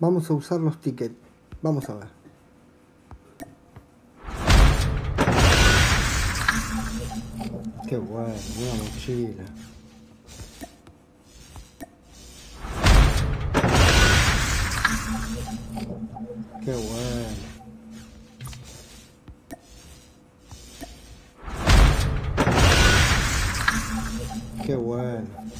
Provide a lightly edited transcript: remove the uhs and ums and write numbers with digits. Vamos a usar los tickets. Vamos a ver. Qué bueno, una mochila. Qué bueno. Qué bueno.